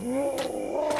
Whoa.